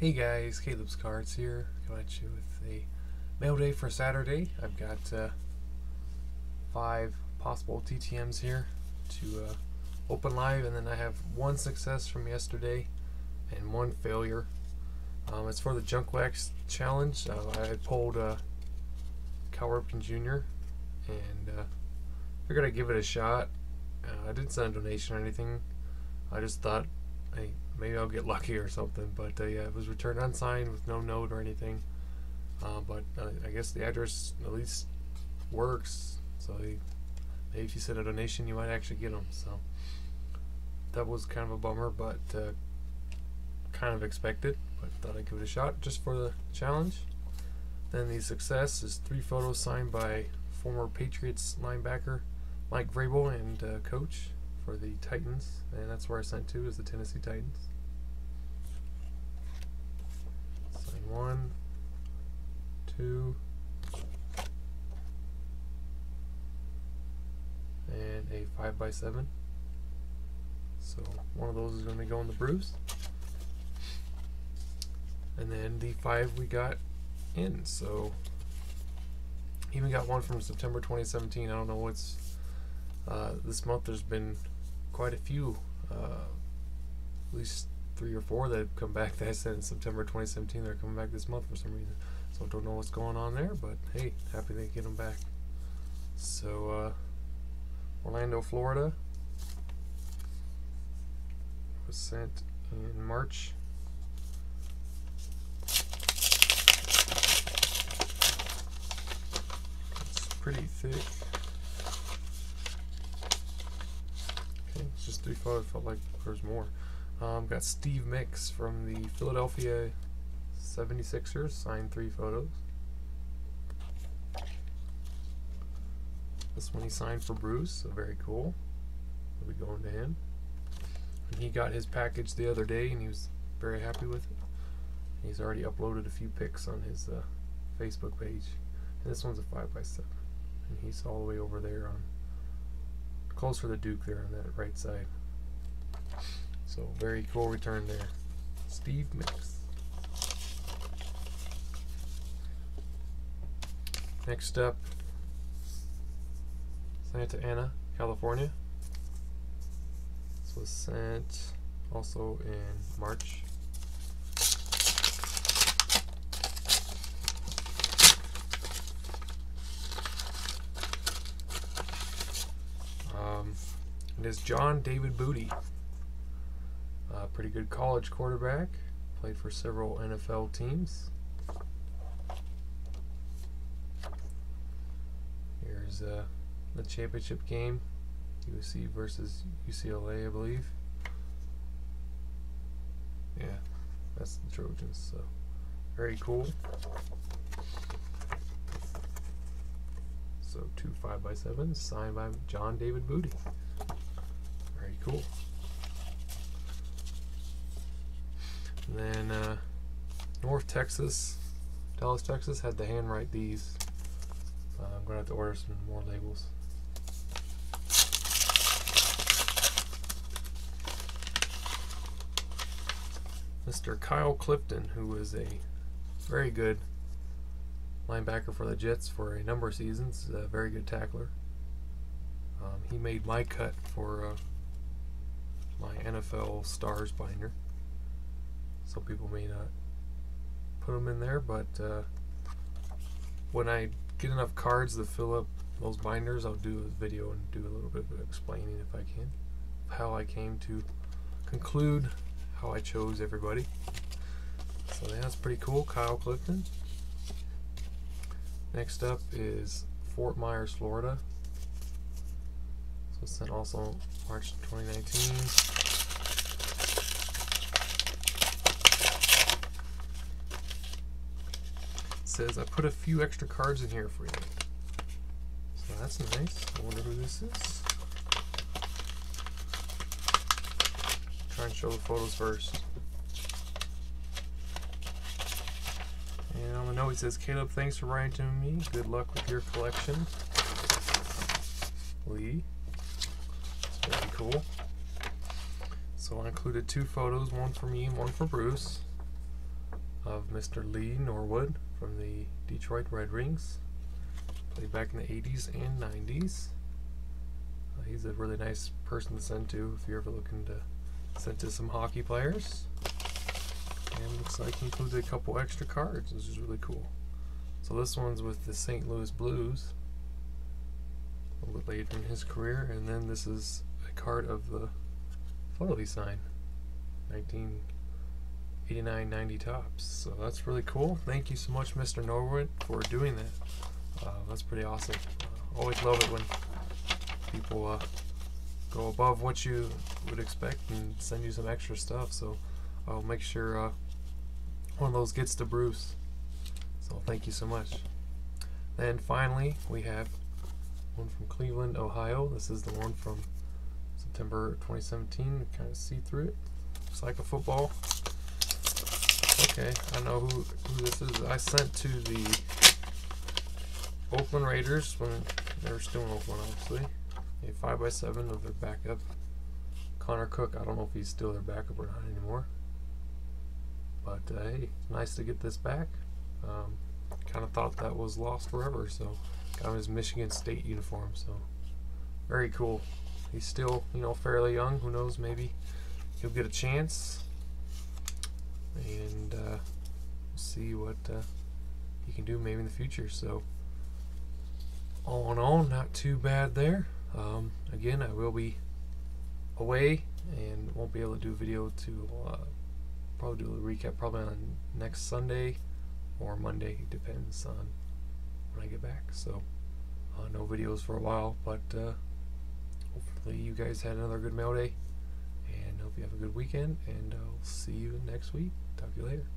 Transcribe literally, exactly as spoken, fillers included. Hey guys, Caleb's Cards here, coming at you with a mail day for Saturday. I've got uh, five possible T T Ms here to uh, open live, and then I have one success from yesterday and one failure. Um, it's for the Junk Wax Challenge. Uh, I pulled uh, Cal Ripken Junior and uh, figured I'd give it a shot. Uh, I didn't send a donation or anything. I just thought I maybe I'll get lucky or something, but uh, yeah, it was returned unsigned with no note or anything. Uh, but uh, I guess the address at least works, so they, maybe if you send a donation, you might actually get them. So that was kind of a bummer, but uh, kind of expected. But thought I'd give it a shot just for the challenge. Then the success is three photos signed by former Patriots linebacker Mike Vrabel and uh, coach for the Titans, and that's where I sent to, is the Tennessee Titans. Sign one, two, and a five by seven. So one of those is going to go in the Bruce. And then the five we got in. So even got one from September twenty seventeen. I don't know what's uh, this month. There's been quite a few, uh, at least three or four that have come back that I sent in September twenty seventeen. They're coming back this month for some reason, so I don't know what's going on there, but hey, happy they get them back. So uh, Orlando, Florida was sent in March. It's pretty thick. Just three photos, felt like there's more. Um, got Steve Mix from the Philadelphia seventy-sixers, signed three photos. This one he signed for Bruce, so very cool. We'll be going to him. And he got his package the other day and he was very happy with it. He's already uploaded a few pics on his uh, Facebook page. And this one's a five by seven. And he's all the way over there on close for the Duke there on that right side. So very cool return there, Steve Mix. Next up, Santa Ana, California. This was sent also in March. It is John David Booty, a pretty good college quarterback, played for several N F L teams. Here's uh, the championship game, U S C versus U C L A, I believe. Yeah, that's the Trojans, so very cool. So two five by sevens signed by John David Booty. Cool. And then uh, North Texas, Dallas, Texas, had to handwrite these. Uh, I'm going to have to order some more labels. Mister Kyle Clifton, who was a very good linebacker for the Jets for a number of seasons, a very good tackler. Um, he made my cut for Uh, my N F L stars binder. Some people may not put them in there, but uh, when I get enough cards to fill up those binders, I'll do a video and do a little bit of explaining, if I can, how I came to conclude how I chose everybody. So yeah, that's pretty cool, Kyle Clifton. Next up is Fort Myers, Florida. So sent also March twenty nineteen. It says I put a few extra cards in here for you. So that's nice. I wonder who this is. Try and show the photos first. And on the note it says, Caleb, thanks for writing to me. Good luck with your collection, Lee. Cool. So I included two photos, one for me and one for Bruce. of Mister Lee Norwood from the Detroit Red Wings. Played back in the eighties and nineties. Uh, he's a really nice person to send to if you're ever looking to send to some hockey players. And looks like included a couple extra cards, which is really cool. So this one's with the Saint Louis Blues, a little bit later in his career, and then this is a card of the photo he signed, nineteen eighty-nine ninety tops. So that's really cool. Thank you so much, Mister Norwood, for doing that. Uh, that's pretty awesome. Uh, always love it when people uh, go above what you would expect and send you some extra stuff. So I'll make sure uh, one of those gets to Bruce. So thank you so much. Then finally we have one from Cleveland, Ohio. This is the one from September twenty seventeen. You can kind of see through it. Looks like a football. Okay, I know who, who this is. I sent to the Oakland Raiders when they were still in Oakland, obviously. A five by seven of their backup, Connor Cook. I don't know if he's still their backup or not anymore. But uh, hey, nice to get this back. Um, kind of thought that was lost forever, so got his Michigan State uniform, so very cool. He's still, you know, fairly young. Who knows, maybe he'll get a chance, and uh, see what uh, he can do maybe in the future. So all in all, not too bad there. Um, again, I will be away and won't be able to do video to uh, probably do a recap probably on next Sunday or Monday, depends on when I get back. So uh, no videos for a while, but uh, hopefully you guys had another good mail day, and hope you have a good weekend, and I'll see you next week. Talk to you later.